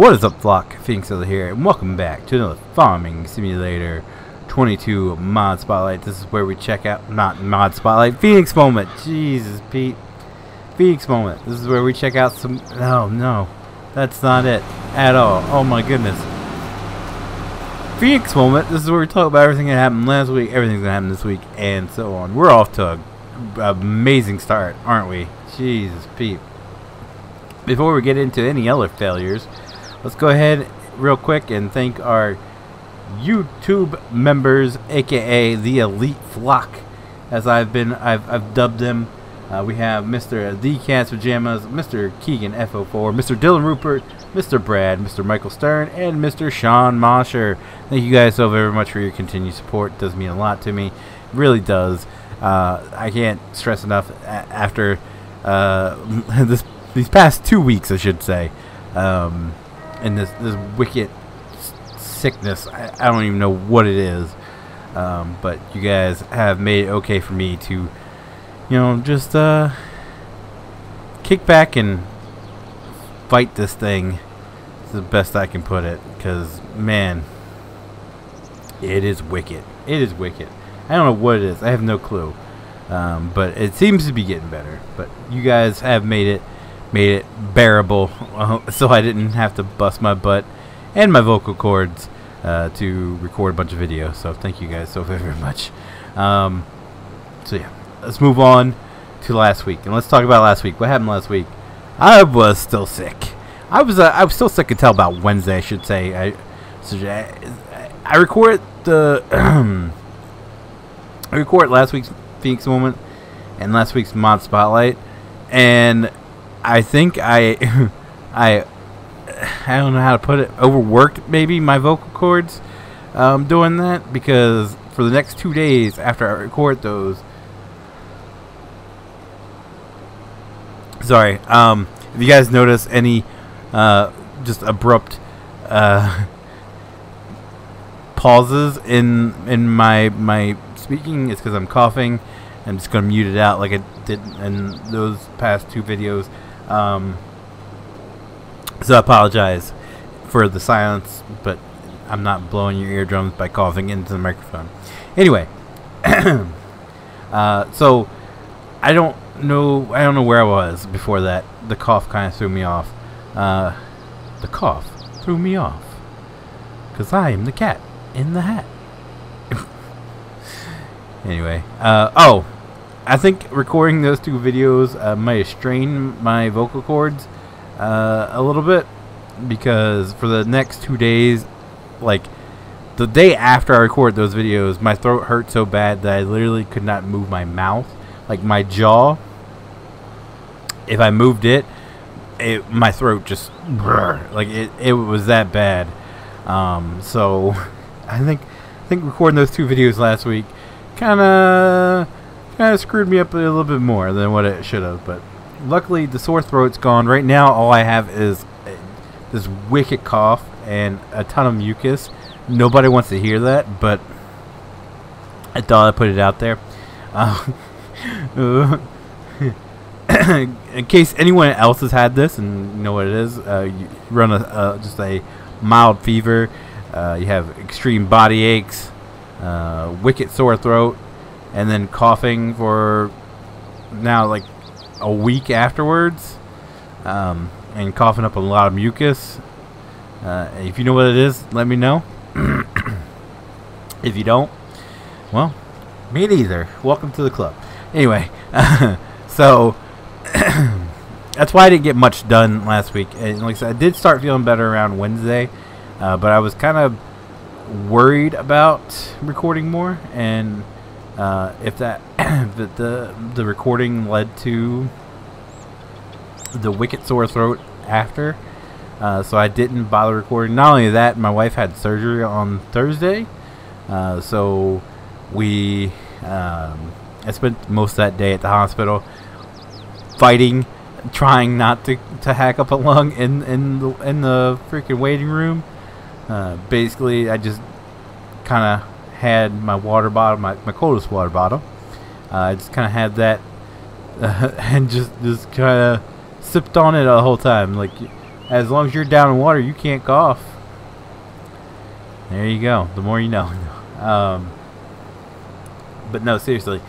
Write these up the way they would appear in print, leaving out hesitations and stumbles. What is up, flock? Feenix over here, and welcome back to another Farming Simulator 22 Mod Spotlight. This is where we check out, not Mod Spotlight, Feenix Moment. Jesus, Pete. Feenix Moment. This is where we check out some, oh no, that's not it at all. Oh my goodness. Feenix Moment. This is where we talk about everything that happened last week, everything's gonna happen this week, and so on. We're off to an amazing start, aren't we? Jesus, Pete. Before we get into any other failures, let's go ahead real quick and thank our YouTube members, aka the Elite Flock, as I've dubbed them. We have Mr. DCats Pajamas, Mr. Keegan FO4, Mr. Dylan Rupert, Mr. Brad, Mr. Michael Stern, and Mr. Sean Mosher. Thank you guys so very much for your continued support. It does mean a lot to me. It really does. I can't stress enough after these past 2 weeks, I should say, and this wicked sickness. I don't even know what it is, but you guys have made it okay for me to, you know, just kick back and fight this thing. It's the best I can put it, because man, it is wicked. It is wicked. I don't know what it is. I have no clue, but it seems to be getting better. But you guys have made it bearable, so I didn't have to bust my butt and my vocal cords to record a bunch of videos. So thank you guys so very much. So yeah, let's move on to last week, and let's talk about last week. What happened last week? I was still sick. I was still sick until about Wednesday, I should say. I recorded the I recorded last week's Feenix Moment and last week's Mod Spotlight, and I think I don't know how to put it, overworked maybe my vocal cords doing that, because for the next 2 days after I record those, sorry, if you guys notice any just abrupt pauses in my speaking, it's because I'm coughing. I'm just gonna mute it out like I did in those past two videos. So I apologize for the silence, but I'm not blowing your eardrums by coughing into the microphone. Anyway, so I don't know where I was before that. The cough kind of threw me off. The cough threw me off, because I am the cat in the hat. Anyway, oh, I think recording those two videos might have strained my vocal cords a little bit, because for the next 2 days, like the day after I record those videos, my throat hurt so bad that I literally could not move my mouth, like my jaw. If I moved it, my throat just like it was that bad. So I think recording those two videos last week kind of screwed me up a little bit more than what it should have, but luckily the sore throat's gone. Right now all I have is this wicked cough and a ton of mucus. Nobody wants to hear that, but I thought I'd put it out there. In case anyone else has had this and you know what it is, you run just a mild fever, you have extreme body aches, wicked sore throat, and then coughing for now like a week afterwards, and coughing up a lot of mucus. If you know what it is, let me know. If you don't, well, me neither. Welcome to the club. Anyway, so that's why I didn't get much done last week. And like I said, I did start feeling better around Wednesday, but I was kind of worried about recording more, and if that that the recording led to the wicked sore throat after, so I didn't bother recording. Not only that, my wife had surgery on Thursday, so we I spent most of that day at the hospital fighting, trying not to hack up a lung in the freaking waiting room. Basically, I just kind of had my water bottle, my coldest water bottle. I just kind of had that and just kind of sipped on it the whole time. Like As long as you're down in water, you can't cough. There you go. The more you know. But no, seriously.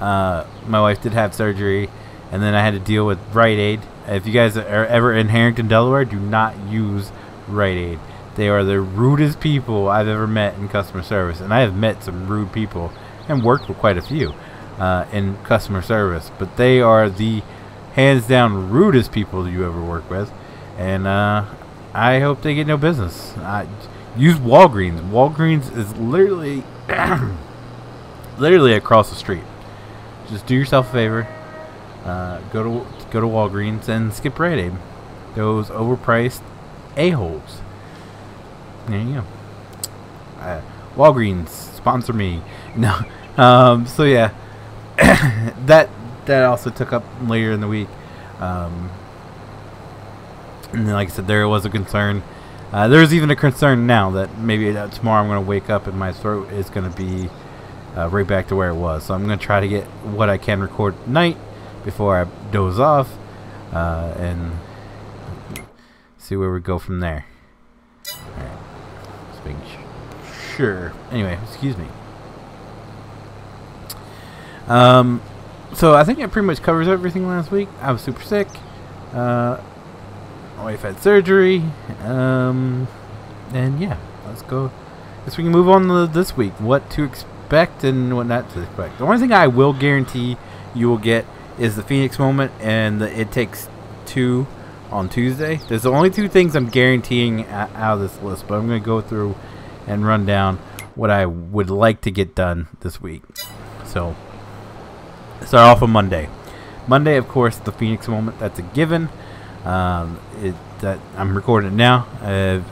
My wife did have surgery, and then I had to deal with Rite Aid. If you guys are ever in Harrington, Delaware, do not use Rite Aid. They are the rudest people I've ever met in customer service, and I have met some rude people and worked with quite a few in customer service, but they are the hands down rudest people you ever work with, and I hope they get no business. Use Walgreens. Walgreens is literally literally across the street. Just do yourself a favor, go to Walgreens and skip Rite Aid. Those overpriced a-holes. There you go. Walgreens, sponsor me. No. So yeah, that also took up later in the week. And then, like I said, there was a concern. There's even a concern now that maybe tomorrow I'm going to wake up and my throat is going to be right back to where it was. So I'm going to try to get what I can record at night before I doze off, and see where we go from there. Alright, just making sure. Anyway, excuse me. So I think it pretty much covers everything last week. I was super sick. My wife had surgery. And yeah, let's go. Guess we can move on to this week. What to expect and what not to expect. The only thing I will guarantee you will get is the Feenix Moment and the It Takes Two on Tuesday. There's the only two things I'm guaranteeing out of this list, but I'm going to go through and run down what I would like to get done this week. So, start off on Monday. Monday, of course, the Feenix Moment. That's a given. I'm recording it now.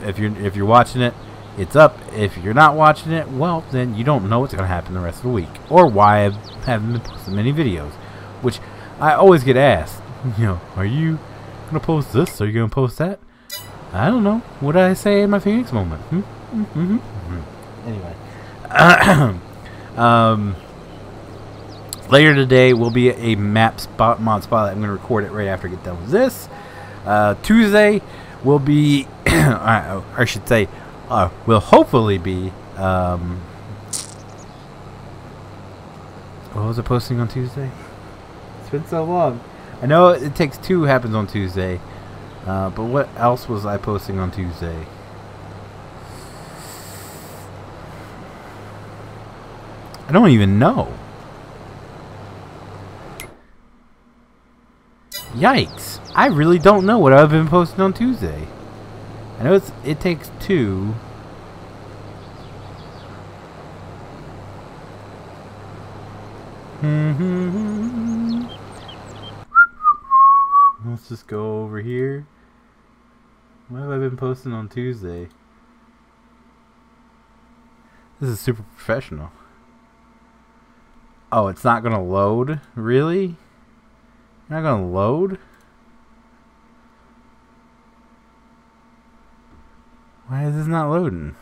If you're watching it, it's up. If you're not watching it, well, then you don't know what's going to happen the rest of the week, or why I haven't been posting many videos, which I always get asked. You know, are you gonna post this? Are you gonna post that? I don't know. What did I say in my Feenix Moment? Anyway, later today will be a mod spotlight. I'm gonna record it right after I get done with this. Tuesday will be, I should say, will hopefully be. What was I posting on Tuesday? It's been so long. I know It Takes Two happens on Tuesday, but what else was I posting on Tuesday? I don't even know. Yikes! I really don't know what I've been posting on Tuesday. I know it's It Takes Two. Let's just go over here. What have I been posting on Tuesday? This is super professional. Oh, it's not gonna load? Really? You're not gonna load? Why is this not loading?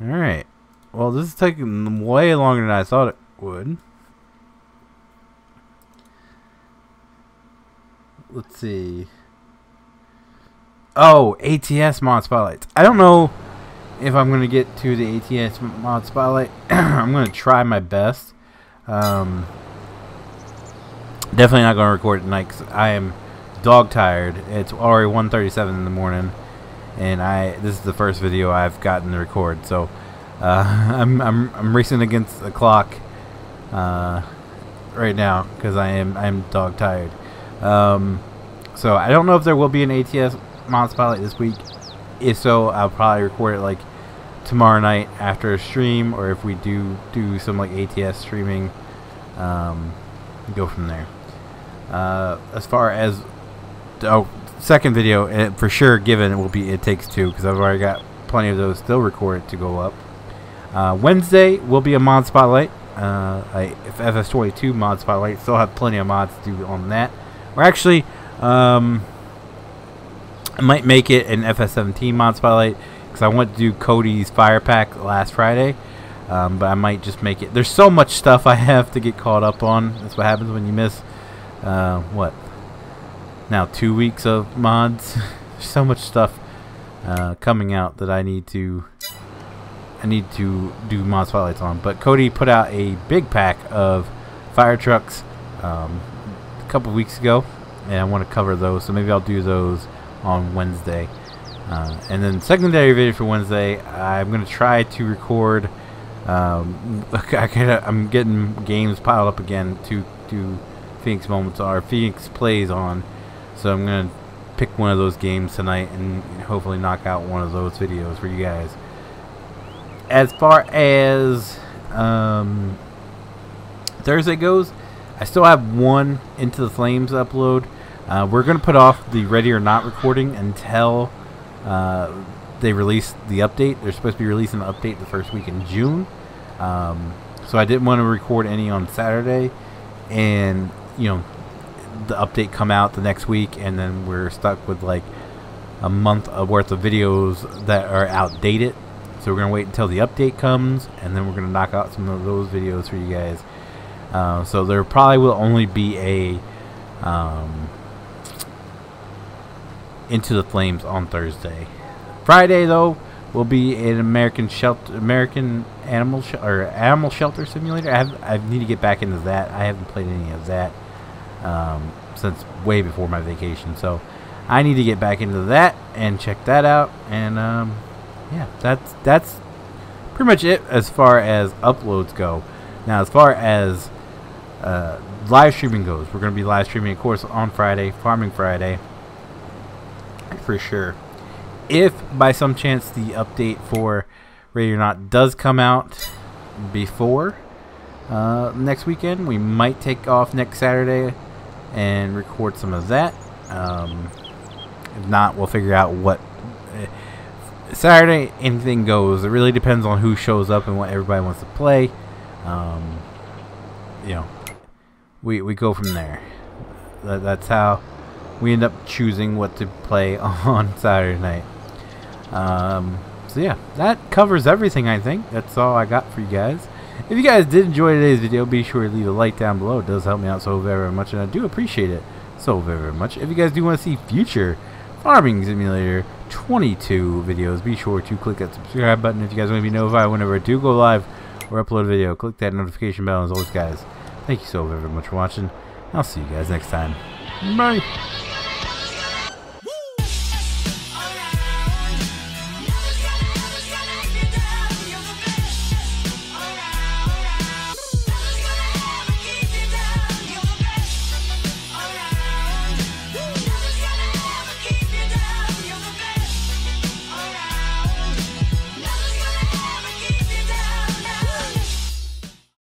Alright. Well, this is taking way longer than I thought it would. Let's see. Oh, ATS mod spotlights. I don't know if I'm going to get to the ATS mod spotlight. I'm going to try my best. Definitely not going to record it tonight because I am dog tired. It's already 1:37 in the morning, and this is the first video I've gotten to record. So I'm racing against the clock right now because I'm dog tired. So I don't know if there will be an ATS mod spotlight this week. If so, I'll probably record it like tomorrow night after a stream, or if we do some like ATS streaming, go from there. As far as second video, for sure given, it will be It Takes Two because I've already got plenty of those still recorded to go up. Wednesday will be a mod spotlight. If FS22 mod spotlight, still have plenty of mods to do on that. Or actually, I might make it an FS17 mod spotlight because I want to do Cody's Fire Pack last Friday, but I might just make it. There's so much stuff I have to get caught up on. That's what happens when you miss, now 2 weeks of mods. There's so much stuff coming out that I need to do mod spotlights on. But Cody put out a big pack of fire trucks a couple weeks ago, and I want to cover those, so maybe I'll do those on Wednesday. And then secondary video for Wednesday, I'm going to try to record. I'm getting games piled up again to Feenix Moments or Feenix Plays on, so I'm going to pick one of those games tonight and hopefully knock out one of those videos for you guys. As far as Thursday goes, I still have one Into the Flames upload. We're going to put off the Ready or Not recording until they release the update. They're supposed to be releasing the update the first week in June. So I didn't want to record any on Saturday, and you know, the update come out the next week, and then we're stuck with like a month worth of videos that are outdated. So we're going to wait until the update comes, and then we're going to knock out some of those videos for you guys. So there probably will only be a Into the Flames on Thursday. Friday though will be an Animal Shelter Simulator. I need to get back into that. I haven't played any of that since way before my vacation, so I need to get back into that and check that out. And yeah, that's pretty much it as far as uploads go. Now as far as live streaming goes, we're going to be live streaming, of course, on Friday, Farming Friday, for sure. If by some chance the update for Ready or Not does come out before next weekend, we might take off next Saturday and record some of that. If not, we'll figure out what Saturday, anything goes. It really depends on who shows up and what everybody wants to play. You know, we go from there. That's how we end up choosing what to play on Saturday night. So yeah, that covers everything, I think. That's all I got for you guys. If you guys did enjoy today's video, be sure to leave a like down below. It does help me out so very much, and I do appreciate it so very much. If you guys do want to see future Farming Simulator 22 videos, be sure to click that subscribe button if you guys want to be notified whenever I do go live or upload a video. Click that notification bell. As always, guys, thank you so very much for watching. I'll see you guys next time. Bye!